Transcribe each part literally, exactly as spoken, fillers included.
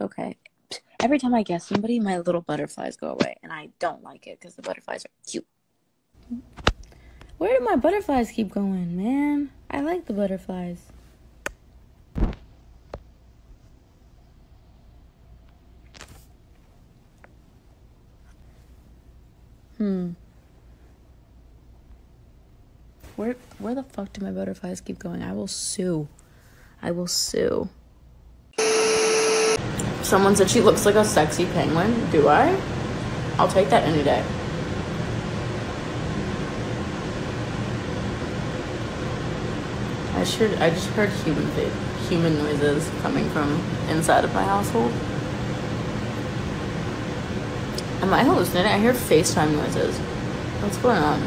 Okay. Every time I guess somebody, my little butterflies go away, and I don't like it because the butterflies are cute. Where do my butterflies keep going, man? I like the butterflies. Hmm. Where, where the fuck do my butterflies keep going? I will sue. I will sue. Someone said she looks like a sexy penguin. Do I? I'll take that any day. I should. I just heard human human noises coming from inside of my household. Am I hallucinating? I hear FaceTime noises. What's going on?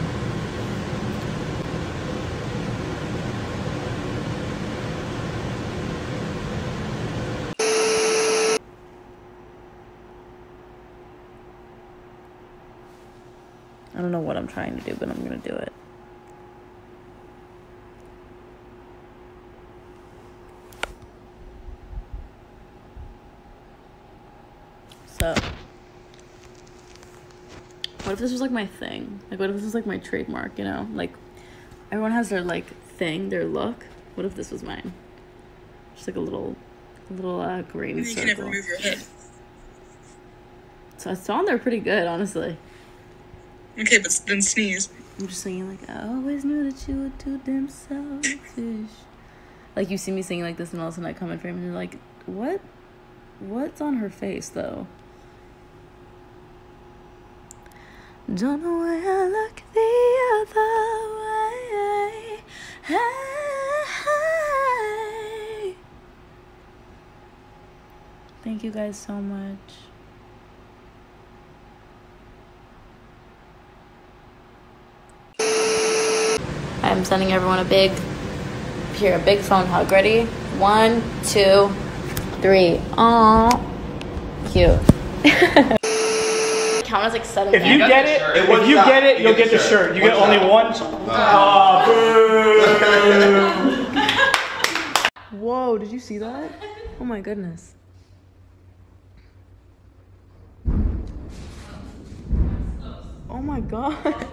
I don't know what I'm trying to do, but I'm gonna do it. So, what if this was like my thing? Like, what if this was like my trademark, you know? Like, everyone has their like thing, their look. What if this was mine? Just like a little, a little uh, green circle. You can never move your head. So I saw them, they're pretty good, honestly. Okay, but then sneeze. I'm just singing like, I always knew that you were too damn selfish. Like, you see me singing like this, and all of a sudden I come in frame, and you're like, what? What's on her face, though? Don't know why I look the other way. Hey. Thank you guys so much. I'm sending everyone a big, here, a big phone hug. Ready? One, two, three. Aww. Cute. Count as like seven. If you get it, if you get it, you'll get the shirt. You get only one. Oh, boo. Whoa, did you see that? Oh my goodness. Oh my god.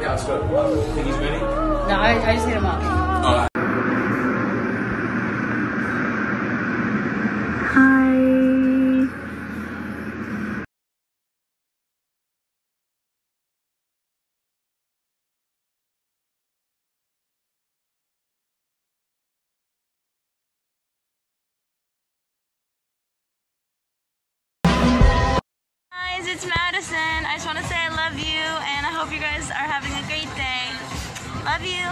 Yeah, so, uh, think he's ready? No, I, I just hit him up. Uh. Hi. Guys, it's Madison. I just want to say I love you, and hope you guys are having a great day. Love you.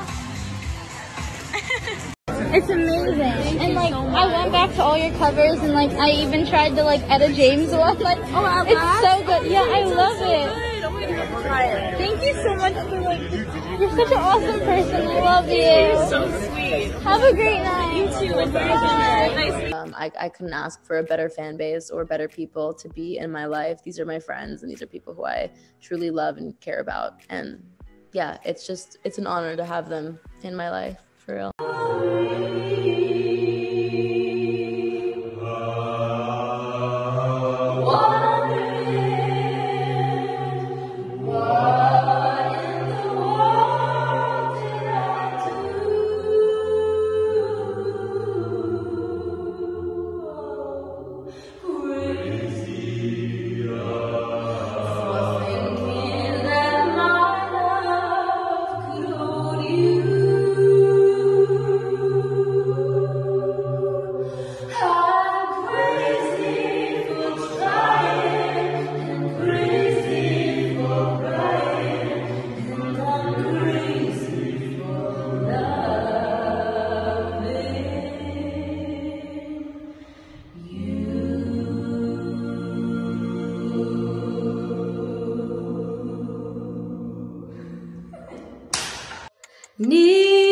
It's amazing. And like, so I went back to all your covers, and like, I even tried to like edit James one. Like, oh, I it's laugh. So good. Yeah, I love so it. Good. Oh my God. Thank you so much for like, you're such an awesome person. I love you. You're so sweet. Have a great night. You too. It's nice. Um, I, I couldn't ask for a better fan base or better people to be in my life. These are my friends, and these are people who I truly love and care about. And yeah, it's just, it's an honor to have them in my life, for real. Nee